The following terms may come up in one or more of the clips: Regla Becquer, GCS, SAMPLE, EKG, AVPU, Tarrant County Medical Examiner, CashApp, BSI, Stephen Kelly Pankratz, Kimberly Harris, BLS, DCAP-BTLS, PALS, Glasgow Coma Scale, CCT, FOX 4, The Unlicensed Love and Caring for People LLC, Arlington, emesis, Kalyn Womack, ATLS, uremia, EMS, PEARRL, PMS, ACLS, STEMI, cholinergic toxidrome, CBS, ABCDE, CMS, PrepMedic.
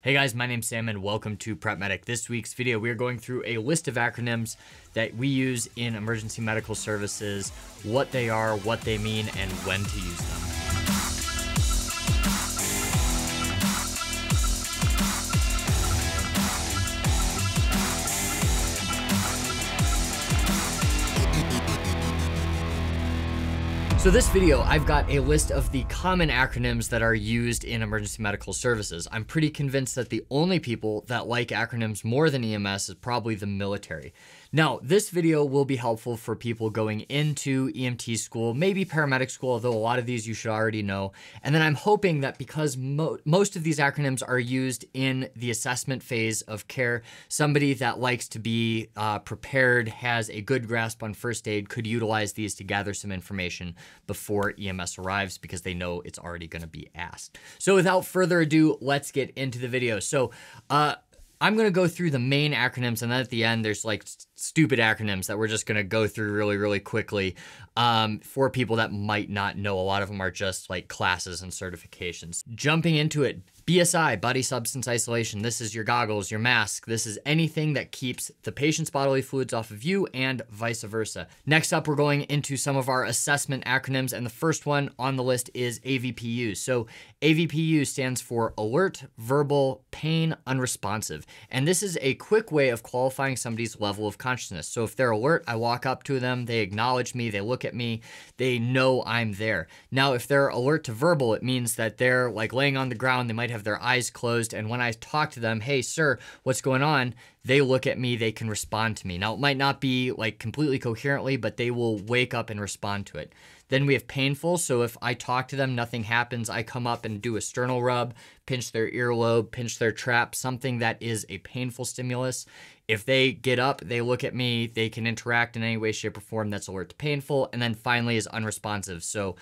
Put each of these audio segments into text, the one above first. Hey guys, my name's Sam and welcome to PrepMedic. This week's video, we are going through a list of acronyms that we use in emergency medical services, what they are, what they mean, and when to use them. So this video, I've got a list of the common acronyms that are used in emergency medical services. I'm pretty convinced that the only people that like acronyms more than EMS is probably the military. Now, this video will be helpful for people going into EMT school, maybe paramedic school, although a lot of these you should already know. And then I'm hoping that because most of these acronyms are used in the assessment phase of care, somebody that likes to be prepared, has a good grasp on first aid, could utilize these to gather some information before EMS arrives because they know it's already going to be asked. So without further ado, let's get into the video. So, I'm going to go through the main acronyms, and then at the end, there's like stupid acronyms that we're just going to go through really, really quickly for people that might not know. A lot of them are just like classes and certifications. Jumping into it, BSI, body substance isolation. This is your goggles, your mask. This is anything that keeps the patient's bodily fluids off of you and vice versa. Next up, we're going into some of our assessment acronyms, and the first one on the list is AVPU. So AVPU stands for alert, verbal, pain, unresponsive. And this is a quick way of qualifying somebody's level of consciousness. So if they're alert, I walk up to them, they acknowledge me, they look at me, they know I'm there. Now, if they're alert to verbal, it means that they're like laying on the ground, they might have their eyes closed. And when I talk to them, hey, sir, what's going on? They look at me, they can respond to me. Now, it might not be like completely coherently, but they will wake up and respond to it. Then we have painful. So if I talk to them, nothing happens. I come up and do a sternal rub, pinch their earlobe, pinch their trap, something that is a painful stimulus. If they get up, they look at me, they can interact in any way, shape, or form, that's alert to painful. And then finally is unresponsive. So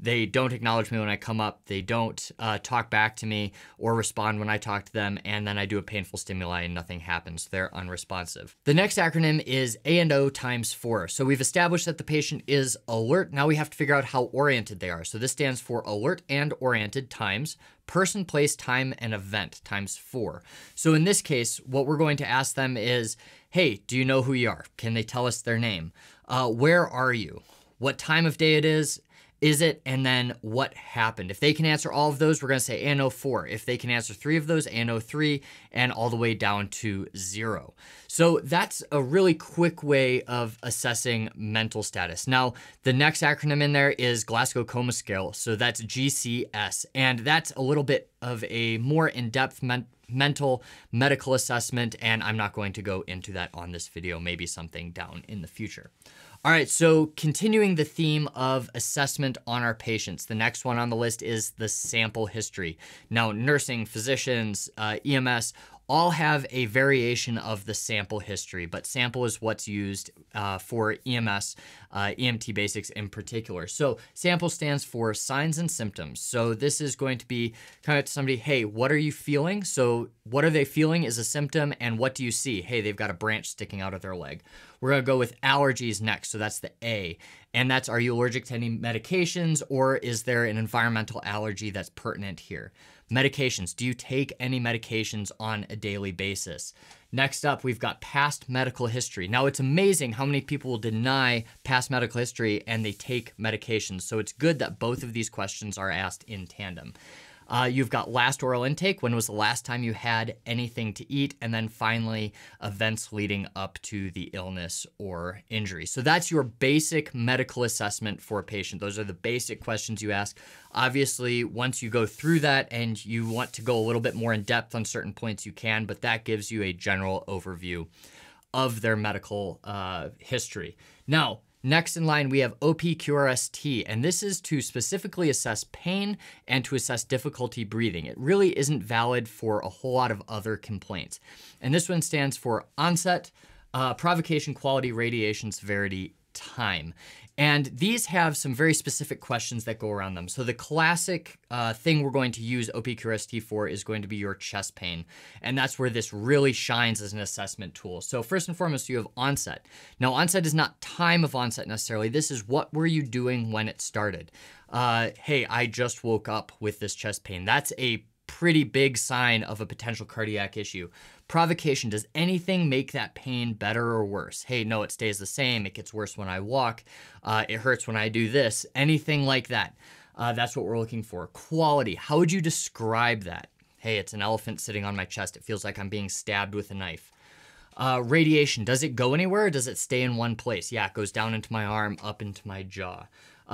they don't acknowledge me when I come up, they don't talk back to me or respond when I talk to them, and then I do a painful stimuli and nothing happens. They're unresponsive. The next acronym is ANO times 4. So we've established that the patient is alert. Now we have to figure out how oriented they are. So this stands for alert and oriented times person, place, time, and event times 4. So in this case, what we're going to ask them is, hey, do you know who you are? Can they tell us their name? Where are you? What time of day it is? Is it, and then what happened? If they can answer all of those, we're gonna say ANO 4. If they can answer 3 of those, ANO 3, and all the way down to 0. So that's a really quick way of assessing mental status. Now, the next acronym in there is Glasgow Coma Scale. So that's GCS, and that's a little bit of a more in-depth mental medical assessment, and I'm not going to go into that on this video, maybe something down in the future. All right, so continuing the theme of assessment on our patients, the next one on the list is the sample history. Now, nursing, physicians, EMS, all have a variation of the sample history, but sample is what's used for EMS, EMT basics in particular. So sample stands for signs and symptoms. So this is going to be kind of somebody, hey, what are you feeling? So what are they feeling is a symptom, and what do you see? Hey, they've got a branch sticking out of their leg. We're gonna go with allergies next, so that's the A. And that's, are you allergic to any medications, or is there an environmental allergy that's pertinent here? Medications, do you take any medications on a daily basis? Next up, we've got past medical history. Now, it's amazing how many people will deny past medical history and they take medications. So it's good that both of these questions are asked in tandem. You've got last oral intake, when was the last time you had anything to eat, and then finally, events leading up to the illness or injury. So that's your basic medical assessment for a patient. Those are the basic questions you ask. Obviously, once you go through that and you want to go a little bit more in depth on certain points, you can, but that gives you a general overview of their medical history. Now, next in line, we have OPQRST, and this is to specifically assess pain and to assess difficulty breathing. It really isn't valid for a whole lot of other complaints. And this one stands for onset, provocation, quality, radiation, severity, time. And these have some very specific questions that go around them. So the classic thing we're going to use OPQRST for is going to be your chest pain. And that's where this really shines as an assessment tool. So first and foremost, you have onset. Now, onset is not time of onset necessarily. This is what were you doing when it started? Hey, I just woke up with this chest pain. That's a pretty big sign of a potential cardiac issue. Provocation, does anything make that pain better or worse? Hey, no, it stays the same. It gets worse when I walk. It hurts when I do this, anything like that. That's what we're looking for. Quality, how would you describe that? Hey, it's an elephant sitting on my chest. It feels like I'm being stabbed with a knife. Radiation, does it go anywhere or does it stay in one place? Yeah, it goes down into my arm, up into my jaw.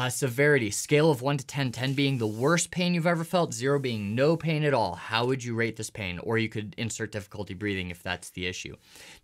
Severity, scale of 1 to 10, 10 being the worst pain you've ever felt, 0 being no pain at all. How would you rate this pain? Or you could insert difficulty breathing if that's the issue.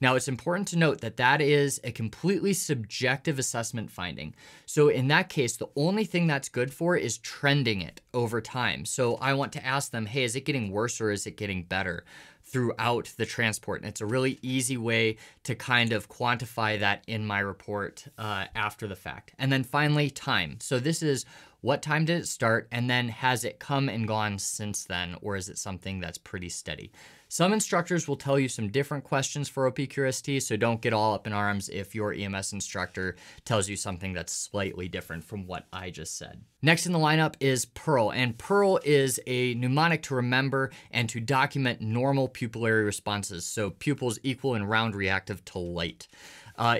Now, it's important to note that that is a completely subjective assessment finding. So in that case, the only thing that's good for is trending it over time. So I want to ask them, hey, is it getting worse or is it getting better throughout the transport? And it's a really easy way to kind of quantify that in my report after the fact. And then finally, time. So this is what time did it start, and then has it come and gone since then, or is it something that's pretty steady? Some instructors will tell you some different questions for OPQRST, so don't get all up in arms if your EMS instructor tells you something that's slightly different from what I just said. Next in the lineup is PEARRL, and PEARRL is a mnemonic to remember and to document normal pupillary responses, so pupils equal and round reactive to light.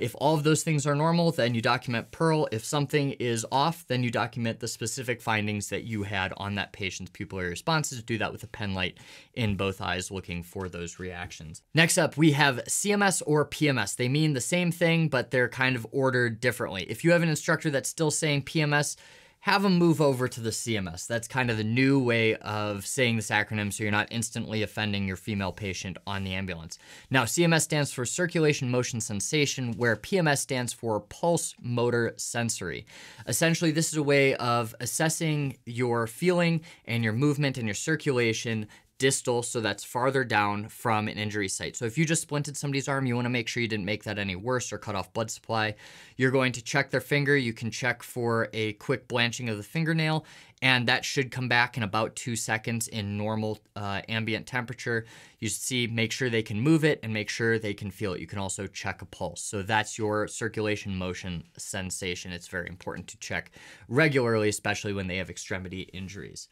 If all of those things are normal, then you document PEARRL. If something is off, then you document the specific findings that you had on that patient's pupillary responses. Do that with a pen light in both eyes looking for those reactions. Next up, we have CMS or PMS. They mean the same thing, but they're kind of ordered differently. If you have an instructor that's still saying PMS, have them move over to the CMS. That's kind of the new way of saying this acronym so you're not instantly offending your female patient on the ambulance. Now, CMS stands for circulation, motion, sensation, where PMS stands for pulse, motor, sensory. Essentially, this is a way of assessing your feeling and your movement and your circulation distal, so that's farther down from an injury site. So if you just splinted somebody's arm, you want to make sure you didn't make that any worse or cut off blood supply. You're going to check their finger. You can check for a quick blanching of the fingernail, and that should come back in about 2 seconds in normal ambient temperature. You see, make sure they can move it and make sure they can feel it. You can also check a pulse. So that's your circulation, motion, sensation. It's very important to check regularly, especially when they have extremity injuries.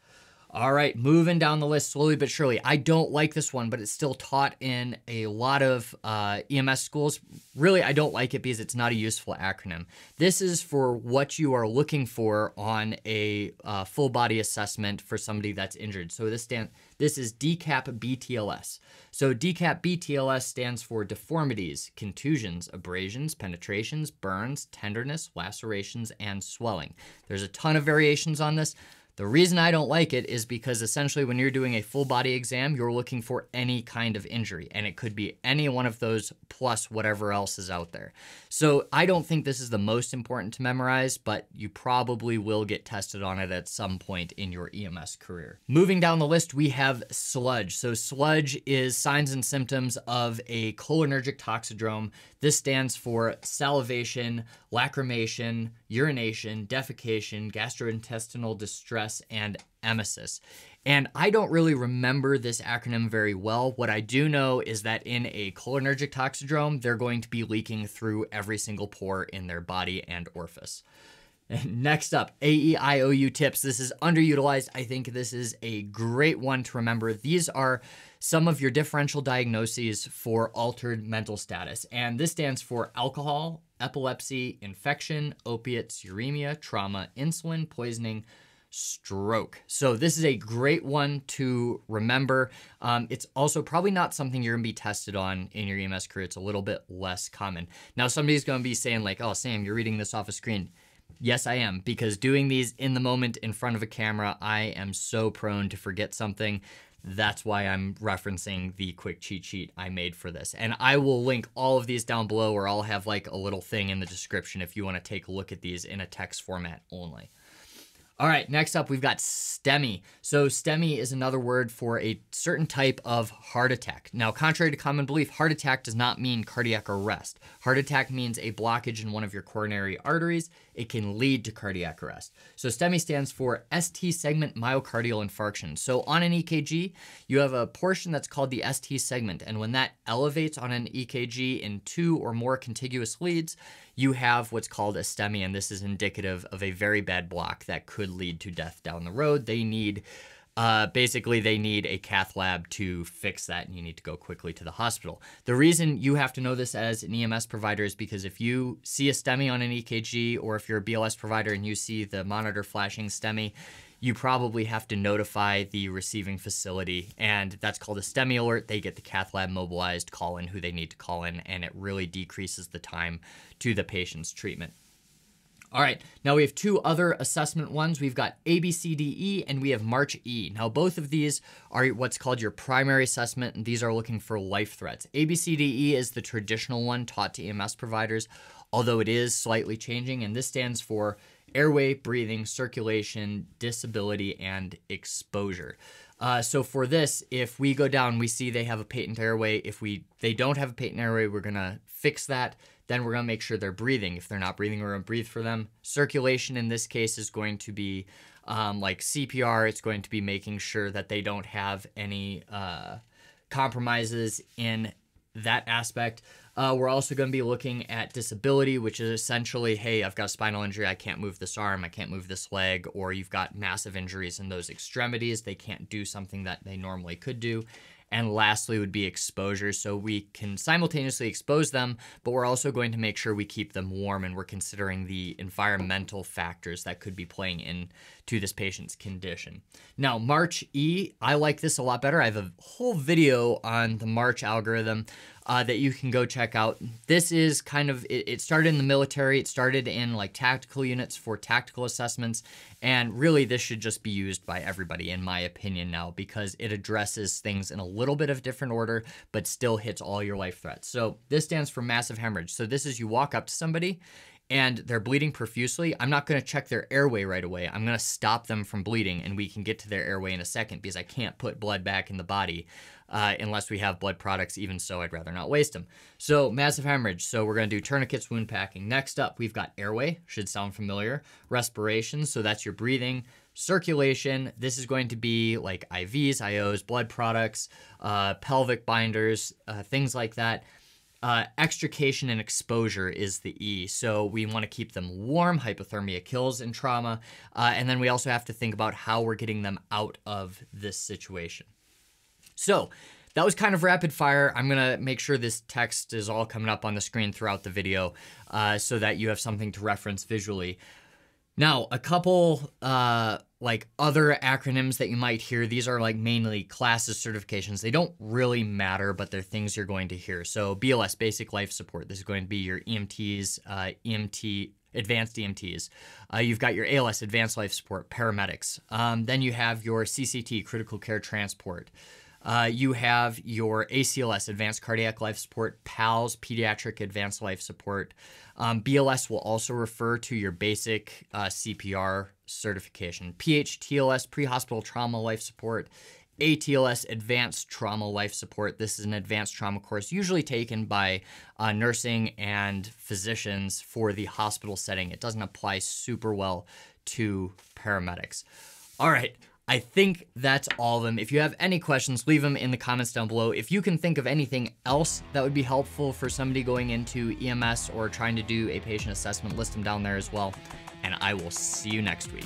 All right, moving down the list slowly but surely. I don't like this one, but it's still taught in a lot of EMS schools. Really, I don't like it because it's not a useful acronym. This is for what you are looking for on a full body assessment for somebody that's injured. So this is DCAP-BTLS. So DCAP-BTLS stands for deformities, contusions, abrasions, penetrations, burns, tenderness, lacerations, and swelling. There's a ton of variations on this. The reason I don't like it is because essentially when you're doing a full body exam, you're looking for any kind of injury, and it could be any one of those plus whatever else is out there. So I don't think this is the most important to memorize, but you probably will get tested on it at some point in your EMS career. Moving down the list, we have SLUDGE. So SLUDGE is signs and symptoms of a cholinergic toxidrome. This stands for salivation, lacrimation, urination, defecation, gastrointestinal distress, and emesis. And I don't really remember this acronym very well. What I do know is that in a cholinergic toxidrome, they're going to be leaking through every single pore in their body and orifice. Next up, AEIOU tips. This is underutilized. I think this is a great one to remember. These are some of your differential diagnoses for altered mental status. And this stands for alcohol, epilepsy, infection, opiates, uremia, trauma, insulin, poisoning, stroke. So this is a great one to remember. It's also probably not something you're going to be tested on in your EMS career. It's a little bit less common. Now, somebody's going to be saying like, oh, Sam, you're reading this off a screen. Yes, I am, because doing these in the moment in front of a camera, I am so prone to forget something. That's why I'm referencing the quick cheat sheet I made for this. And I will link all of these down below, or I'll have like a little thing in the description if you want to take a look at these in a text format only. All right, next up, we've got STEMI. So STEMI is another word for a certain type of heart attack. Now, contrary to common belief, heart attack does not mean cardiac arrest. Heart attack means a blockage in one of your coronary arteries. It can lead to cardiac arrest. So STEMI stands for ST segment myocardial infarction. So on an EKG, you have a portion that's called the ST segment. And when that elevates on an EKG in 2 or more contiguous leads, you have what's called a STEMI, and this is indicative of a very bad block that could lead to death down the road. They need Basically, they need a cath lab to fix that, and you need to go quickly to the hospital. The reason you have to know this as an EMS provider is because if you see a STEMI on an EKG, or if you're a BLS provider and you see the monitor flashing STEMI, you probably have to notify the receiving facility, and that's called a STEMI alert. They get the cath lab mobilized, call in who they need to call in, and it really decreases the time to the patient's treatment. All right, now we have two other assessment ones. We've got ABCDE and we have MARCH-E. Now, both of these are what's called your primary assessment, and these are looking for life threats. ABCDE is the traditional one taught to EMS providers, although it is slightly changing, and this stands for airway, breathing, circulation, disability, and exposure. So for this, if we go down, we see they have a patent airway. If they don't have a patent airway, we're gonna fix that. Then we're gonna make sure they're breathing. If they're not breathing, we're gonna breathe for them. Circulation in this case is going to be like CPR. It's going to be making sure that they don't have any compromises in that aspect. We're also going to be looking at disability, which is essentially, hey, I've got a spinal injury, I can't move this arm, I can't move this leg, or you've got massive injuries in those extremities, they can't do something that they normally could do. And lastly would be exposure. So we can simultaneously expose them, but we're also going to make sure we keep them warm, and we're considering the environmental factors that could be playing into this patient's condition. Now, MARCH-E, I like this a lot better. I have a whole video on the MARCH algorithm that you can go check out. This is kind of, it started in the military, it started in like tactical units for tactical assessments, and really this should just be used by everybody in my opinion now, because it addresses things in a little bit of different order, but still hits all your life threats. So this stands for massive hemorrhage. So this is you walk up to somebody and they're bleeding profusely. I'm not gonna check their airway right away. I'm gonna stop them from bleeding, and we can get to their airway in a second because I can't put blood back in the body unless we have blood products. Even so, I'd rather not waste them. So massive hemorrhage. So we're going to do tourniquets, wound packing. Next up, we've got airway, should sound familiar. Respiration, so that's your breathing. Circulation, this is going to be like IVs, IOs, blood products, pelvic binders, things like that. Extrication and exposure is the E. So we want to keep them warm, hypothermia kills and trauma. And then we also have to think about how we're getting them out of this situation. So that was kind of rapid fire. I'm gonna make sure this text is all coming up on the screen throughout the video so that you have something to reference visually. Now, a couple like other acronyms that you might hear, these are like mainly classes, certifications. They don't really matter, but they're things you're going to hear. So BLS, basic life support. This is going to be your EMTs, advanced EMTs. You've got your ALS, advanced life support, paramedics. Then you have your CCT, critical care transport. You have your ACLS, Advanced Cardiac Life Support, PALS, Pediatric Advanced Life Support. BLS will also refer to your basic CPR certification. PHTLS, Pre-Hospital Trauma Life Support. ATLS, Advanced Trauma Life Support. This is an advanced trauma course usually taken by nursing and physicians for the hospital setting. It doesn't apply super well to paramedics. All right. I think that's all of them. If you have any questions, leave them in the comments down below. If you can think of anything else that would be helpful for somebody going into EMS or trying to do a patient assessment, list them down there as well. And I will see you next week.